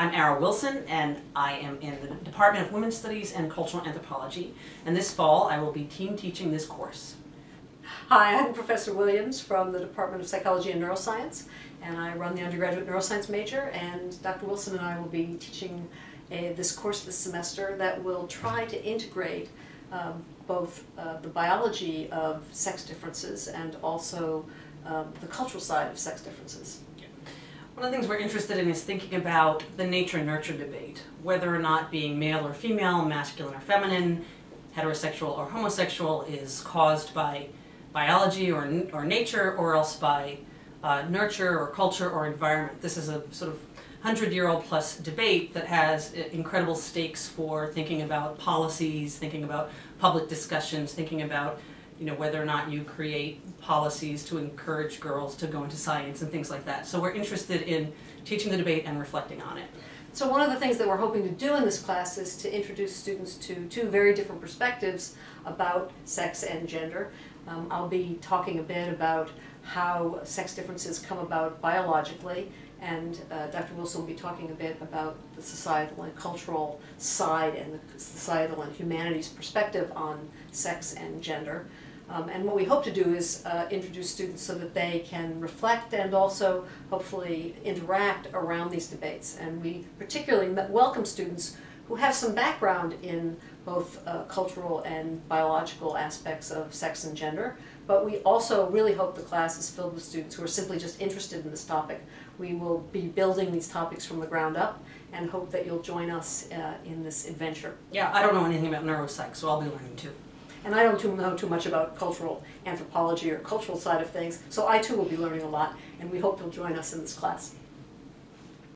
I'm Ara Wilson, and I am in the Department of Women's Studies and Cultural Anthropology, and this fall I will be team teaching this course. Hi, I'm Professor Williams from the Department of Psychology and Neuroscience, and I run the undergraduate neuroscience major, and Dr. Wilson and I will be teaching this course this semester that will try to integrate both the biology of sex differences and also the cultural side of sex differences. One of the things we're interested in is thinking about the nature-nurture debate, whether or not being male or female, masculine or feminine, heterosexual or homosexual is caused by biology or nature, or else by nurture or culture or environment. This is a sort of 100-year-old plus debate that has incredible stakes for thinking about policies, thinking about public discussions, thinking about whether or not you create policies to encourage girls to go into science and things like that. So we're interested in teaching the debate and reflecting on it. So one of the things that we're hoping to do in this class is to introduce students to two very different perspectives about sex and gender. I'll be talking a bit about how sex differences come about biologically, and Dr. Wilson will be talking a bit about the societal and cultural side and the societal and humanities perspective on sex and gender. And what we hope to do is introduce students so that they can reflect and also hopefully interact around these debates. And we particularly welcome students who have some background in both cultural and biological aspects of sex and gender, but we also really hope the class is filled with students who are simply just interested in this topic. We will be building these topics from the ground up and hope that you'll join us in this adventure. Yeah, I don't know anything about neuropsych, so I'll be learning too. And I don't know too much about cultural anthropology or cultural side of things, so I too will be learning a lot, and we hope you'll join us in this class.